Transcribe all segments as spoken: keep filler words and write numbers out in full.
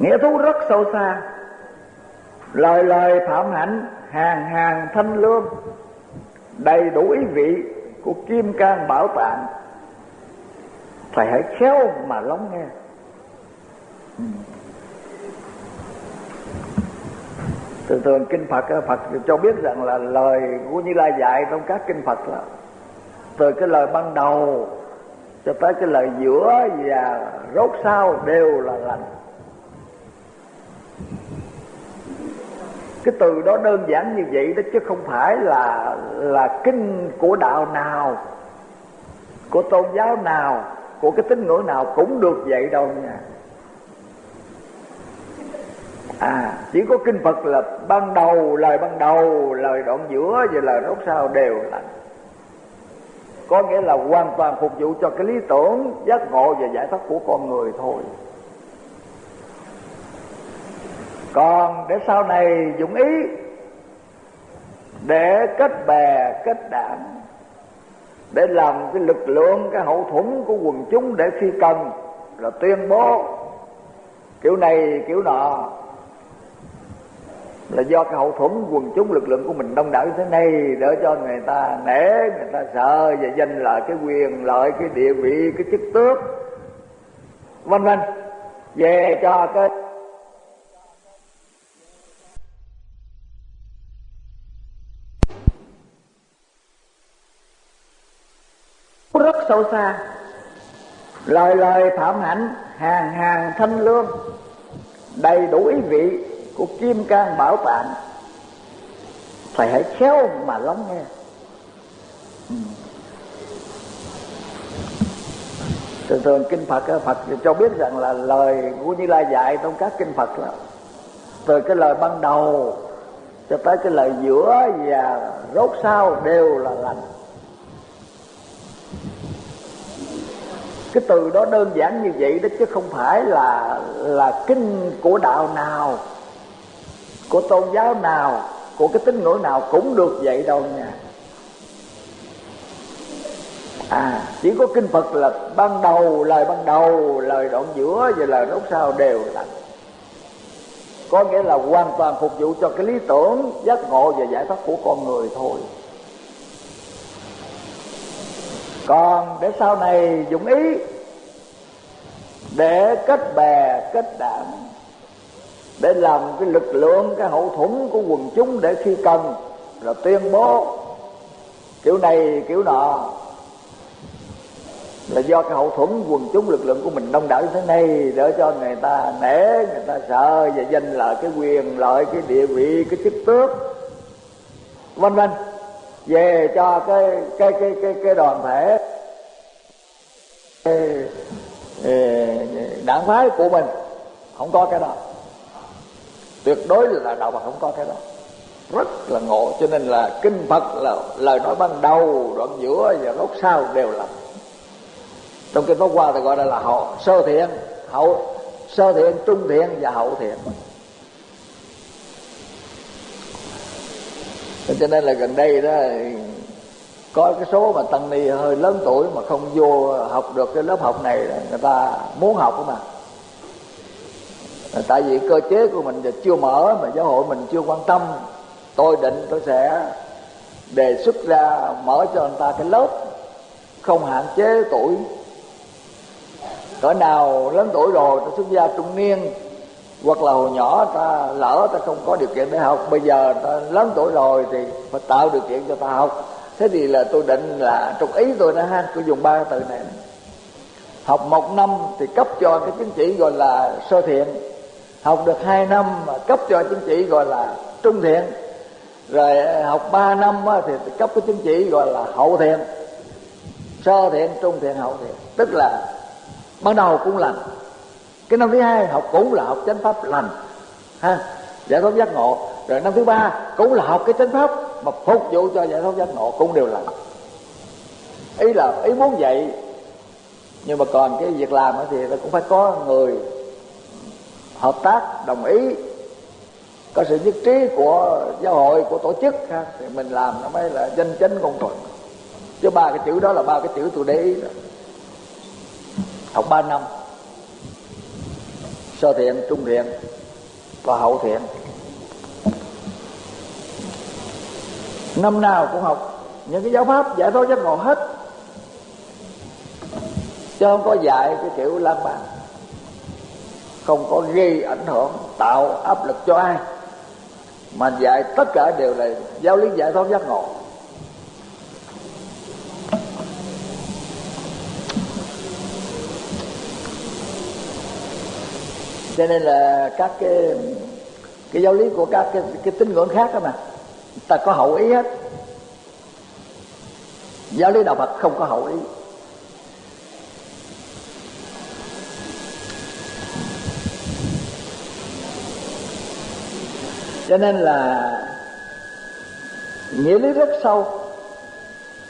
nghĩa thú rất sâu xa. Lời lời phạm hạnh, hàng hàng thanh lương, đầy đủ ý vị của kim cang bảo tạng. Thầy hãy khéo mà lắng nghe. Thường thường kinh Phật, Phật cho biết rằng là lời của Như Lai dạy trong các kinh Phật là từ cái lời ban đầu cho tới cái lời giữa và rốt sau đều là lành. Cái từ đó đơn giản như vậy đó, chứ không phải là là kinh của đạo nào, của tôn giáo nào, của cái tín ngưỡng nào cũng được vậy đâu nha. À, chỉ có kinh Phật là ban đầu, lời ban đầu, lời đoạn giữa và lời rốt sau đều là, có nghĩa là hoàn toàn phục vụ cho cái lý tưởng, giác ngộ và giải thoát của con người thôi. Còn để sau này dụng ý để kết bè, kết đảng, để làm cái lực lượng, cái hậu thuẫn của quần chúng, để khi cần là tuyên bố kiểu này, kiểu nọ, là do cái hậu thuẫn quần chúng, lực lượng của mình đông đảo như thế này, để cho người ta nể, người ta sợ, và giành lợi cái quyền lợi, cái địa vị, cái chức tước vân vân về cho cái rất sâu xa. Lời lời phạm hạnh, hàng hàng thanh lương, đầy đủ ý vị của kim cang bảo tạng. Thầy hãy khéo mà lắng nghe. Thường thường kinh Phật, Phật cho biết rằng là lời của Như Lai dạy trong các kinh Phật là từ cái lời ban đầu cho tới cái lời giữa và rốt sau đều là lành. Cái từ đó đơn giản như vậy đó, chứ không phải là là kinh của đạo nào, của tôn giáo nào, của cái tín ngưỡng nào cũng được vậy đâu nha. À, chỉ có kinh Phật là ban đầu, lời ban đầu, lời đoạn giữa và lời rốt sau đều là, có nghĩa là hoàn toàn phục vụ cho cái lý tưởng, giác ngộ và giải thoát của con người thôi. Còn để sau này dụng ý để kết bè, kết đảng, để làm cái lực lượng, cái hậu thuẫn của quần chúng, để khi cần là tuyên bố kiểu này, kiểu nọ, là do cái hậu thuẫn quần chúng, lực lượng của mình đông đảo như thế này, để cho người ta nể, người ta sợ, và giành lợi cái quyền lợi, cái địa vị, cái chức tước vân vân về cho cái cái cái cái cái đoàn thể, cái, đảng phái của mình. Không có cái đó, tuyệt đối là đạo Phật không có cái đó, rất là ngộ. Cho nên là kinh Phật là lời nói ban đầu, đoạn giữa và rốt sau đều là. Trong kinh Pháp Hoa thì gọi là, là hậu sơ thiện, hậu sơ thiện, trung thiện và hậu thiện. Cho nên là gần đây đó có cái số mà tăng ni hơi lớn tuổi mà không vô học được cái lớp học này, người ta muốn học mà. Tại vì cơ chế của mình giờ chưa mở, mà giáo hội mình chưa quan tâm, tôi định tôi sẽ đề xuất ra mở cho người ta cái lớp không hạn chế tuổi, cỡ nào lớn tuổi rồi, ta xuất gia trung niên, hoặc là hồi nhỏ ta lỡ ta không có điều kiện để học, bây giờ ta lớn tuổi rồi thì phải tạo điều kiện cho ta học. Thế thì là tôi định là, trong ý tôi đã ha, tôi dùng ba cái từ này, này. Học một năm thì cấp cho cái chứng chỉ gọi là sơ thiện, học được hai năm mà cấp cho chứng chỉ gọi là trung thiện, rồi học ba năm thì cấp cái chứng chỉ gọi là hậu thiện. Sơ thiện, trung thiện, hậu thiện, tức là ban đầu cũng lành, cái năm thứ hai học cũng là học chánh pháp lành ha, giải thoát giác ngộ, rồi năm thứ ba cũng là học cái chánh pháp mà phục vụ cho giải thoát giác ngộ cũng đều lành. Ý là ý muốn vậy, nhưng mà còn cái việc làm thì cũng phải có người hợp tác, đồng ý, có sự nhất trí của giáo hội, của tổ chức ha, thì mình làm nó mới là danh chánh công thuận. Chứ ba cái chữ đó là ba cái chữ tôi để ý đó. Học ba năm sơ thiện, trung thiện và hậu thiện. Năm nào cũng học những cái giáo pháp giải thoát giác ngộ hết, chứ không có dạy cái kiểu lan man, không có gây ảnh hưởng tạo áp lực cho ai, mà dạy tất cả đều là giáo lý giải thoát giác ngộ. Cho nên là các cái cái giáo lý của các cái, cái tín ngưỡng khác đó mà ta có hậu ý hết. Giáo lý đạo Phật không có hậu ý. Cho nên là nghĩa lý rất sâu,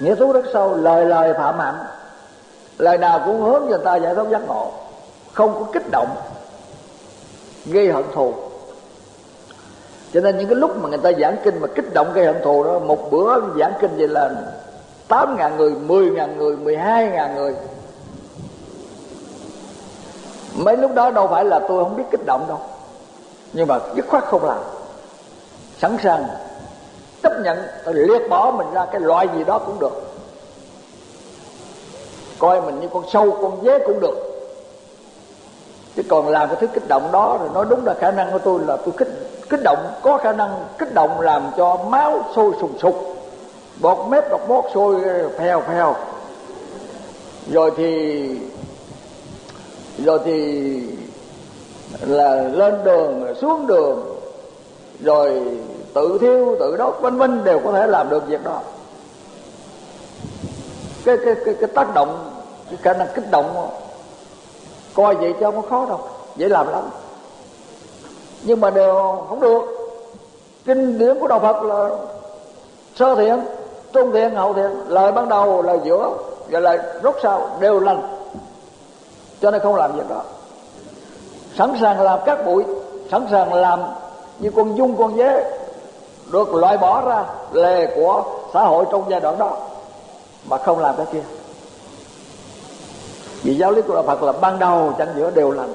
nghĩa thú rất sâu, lời lời phạm hạnh, lời nào cũng hướng người ta giải thoát giác ngộ, không có kích động gây hận thù. Cho nên những cái lúc mà người ta giảng kinh mà kích động gây hận thù đó, một bữa giảng kinh vậy là tám nghìn người, mười nghìn người, mười hai nghìn người. Mấy lúc đó đâu phải là tôi không biết kích động đâu, nhưng mà dứt khoát không làm, sẵn sàng chấp nhận liệt bỏ mình ra cái loại gì đó cũng được, coi mình như con sâu con dế cũng được. Chứ còn làm cái thứ kích động đó rồi, nói đúng là khả năng của tôi là tôi kích kích động, có khả năng kích động làm cho máu sôi sùng sục, bọt mép bọt mót sôi phèo phèo, rồi thì rồi thì là lên đường rồi xuống đường, rồi tự thiêu tự đốt vân vân, đều có thể làm được việc đó. Cái cái cái, cái tác động, cái khả năng kích động coi vậy cho không có khó đâu, dễ làm lắm. Nhưng mà đều không được. Kinh điển của đạo Phật là sơ thiện, trung thiện, hậu thiện, lời ban đầu, lời giữa và lời rốt sau đều lành, cho nên không làm việc đó. Sẵn sàng làm các bụi, sẵn sàng làm như con dung con dế, được loại bỏ ra lề của xã hội trong giai đoạn đó, mà không làm cái kia. Vì giáo lý của đạo Phật là ban đầu chẳng giữa đều lành.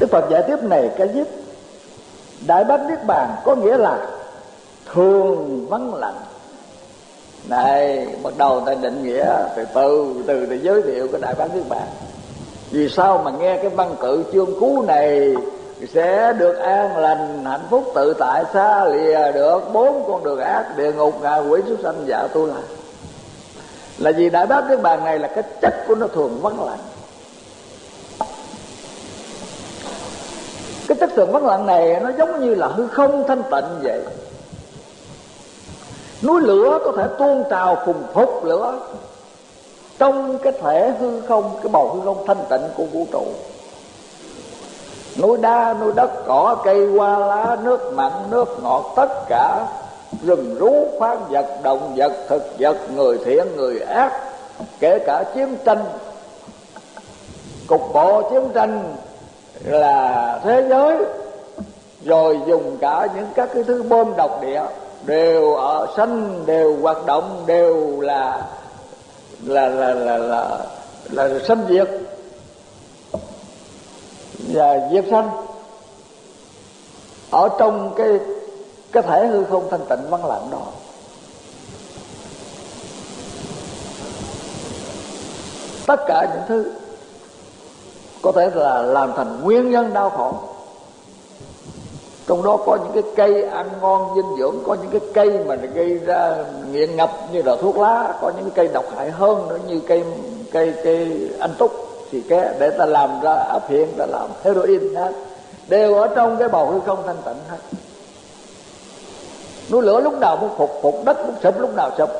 Đức Phật giải tiếp này cái giúp Đại Bát Niết Bàn có nghĩa là thường vắng lặng. Này, bắt đầu ta định nghĩa từ từ từ từ giới thiệu cái Đại Bát Niết Bàn. Vì sao mà nghe cái văn tự chương cú này sẽ được an lành, hạnh phúc, tự tại, xa lìa được bốn con đường ác, địa ngục, ngạ quỷ, súc sanh, dạ tu la. Là vì Đại Bát Niết Bàn này là cái chất của nó thường vắng lặng. Cái chất thường vắng lặng này nó giống như là hư không thanh tịnh vậy. Núi lửa có thể tuôn trào phùng phúc lửa trong cái thể hư không, cái bầu hư không thanh tịnh của vũ trụ. Núi đá, núi đất, cỏ, cây, hoa lá, nước mặn, nước ngọt, tất cả rừng rú, khoáng vật, động vật, thực vật, người thiện, người ác, kể cả chiến tranh, cục bộ chiến tranh là thế giới, rồi dùng cả những các cái thứ bom độc địa, đều ở sanh, đều hoạt động, đều là là là là là, là, là sanh diệt và diệt sanh ở trong cái cái thể hư không thanh tịnh vắng lặng đó. Tất cả những thứ có thể là làm thành nguyên nhân đau khổ. Trong đó có những cái cây ăn ngon dinh dưỡng, có những cái cây mà gây ra nghiện ngập như là thuốc lá, có những cái cây độc hại hơn nữa như cây cây cây anh túc, thì cái để ta làm ra áp hiện, ta làm heroin hết, đều ở trong cái bầu hư không thanh tịnh hết. Núi lửa lúc nào cũng phục phục, đất cũng sụp, lúc nào sụp,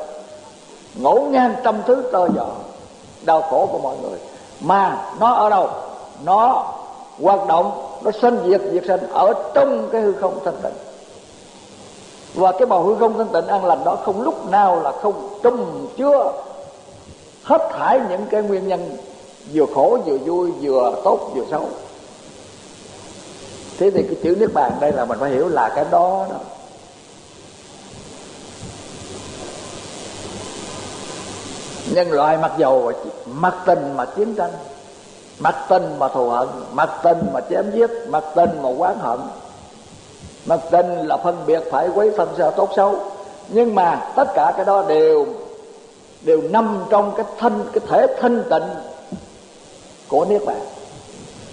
ngổn ngang trăm thứ tơ vò đau khổ của mọi người. Mà nó ở đâu? Nó hoạt động, nó sanh diệt, diệt sanh ở trong cái hư không thanh tịnh. Và cái bầu hư không thanh tịnh an lành đó không lúc nào là không trùm chứa hết thảy những cái nguyên nhân vừa khổ vừa vui, vừa tốt vừa xấu. Thế thì cái chữ Niết Bàn đây là mình phải hiểu là cái đó đó. Nhân loại mặc dầu mặc tình mà chiến tranh, mặc tình mà thù hận, mặc tình mà chém giết, mặc tình mà oán hận, mặc tình là phân biệt phải quấy phân ra tốt xấu, nhưng mà tất cả cái đó đều đều nằm trong cái thân cái thể thanh tịnh của Niết Bàn.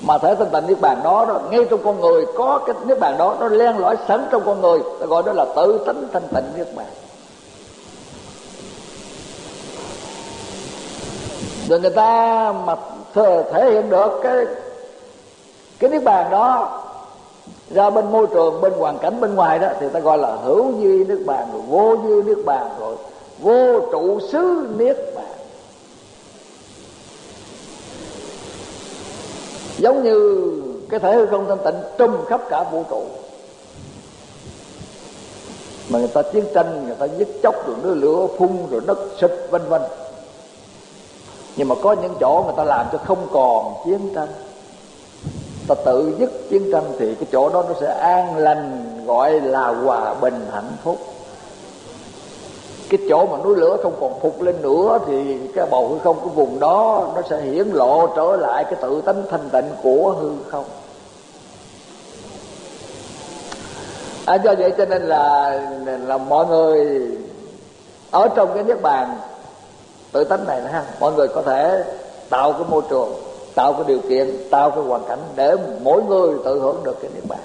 Mà thể thanh tịnh Niết Bàn đó, đó ngay trong con người có cái Niết Bàn đó, nó len lỏi sẵn trong con người, ta gọi đó là tự tánh thanh tịnh Niết Bàn. Rồi người ta mà thể hiện được cái cái Niết Bàn đó ra bên môi trường, bên hoàn cảnh bên ngoài đó, thì ta gọi là hữu duy Niết Bàn, rồi vô duy Niết Bàn, rồi vô trụ xứ Niết Bàn. Giống như cái thể hư không thanh tịnh trùm khắp cả vũ trụ, mà người ta chiến tranh, người ta giết chóc, rồi nó lửa phun, rồi đất sụp vân vân. Nhưng mà có những chỗ người ta làm cho không còn chiến tranh, ta tự dứt chiến tranh, thì cái chỗ đó nó sẽ an lành, gọi là hòa bình hạnh phúc. Cái chỗ mà núi lửa không còn phục lên nữa, thì cái bầu hư không của vùng đó nó sẽ hiển lộ trở lại cái tự tánh thanh tịnh của hư không. À, do vậy cho nên là là mọi người ở trong cái Niết Bàn tự tánh này ha, mọi người có thể tạo cái môi trường, tạo cái điều kiện, tạo cái hoàn cảnh để mỗi người tự hưởng được cái Niết Bàn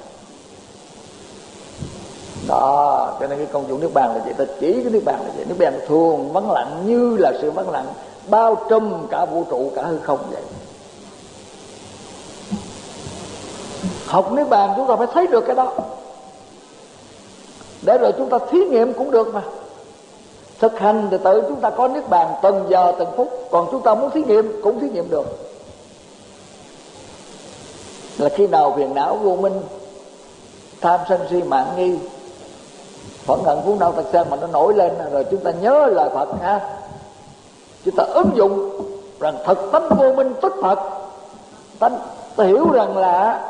đó. Cho nên cái công dụng Niết Bàn là vậy, ta chỉ cái Niết Bàn là vậy. Niết Bàn thường vắng lặng như là sự vắng lặng bao trùm cả vũ trụ, cả hư không vậy. Học Niết Bàn chúng ta phải thấy được cái đó, để rồi chúng ta thí nghiệm cũng được, mà thực hành thì tự chúng ta có Niết Bàn từng giờ từng phút, còn chúng ta muốn thí nghiệm cũng thí nghiệm được. Là khi nào phiền não vô minh, tham sân si mạn nghi, phẫn hận phú não tật sân mà nó nổi lên, rồi chúng ta nhớ lời Phật ha, chúng ta ứng dụng rằng thực tánh vô minh tức Phật tánh. Ta hiểu rằng là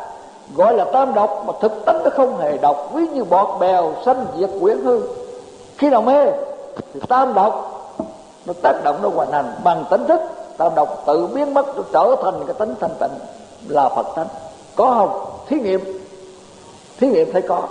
gọi là tam độc, mà thực tánh nó không hề độc, ví như bọt bèo sanh diệt quyển hư. Khi nào mê thì tam độc nó tác động, nó hoàn hành bằng tỉnh thức, tam độc tự biến mất, nó trở thành cái tánh thanh tịnh là Phật tánh. Có không? Thí nghiệm, thí nghiệm thấy có.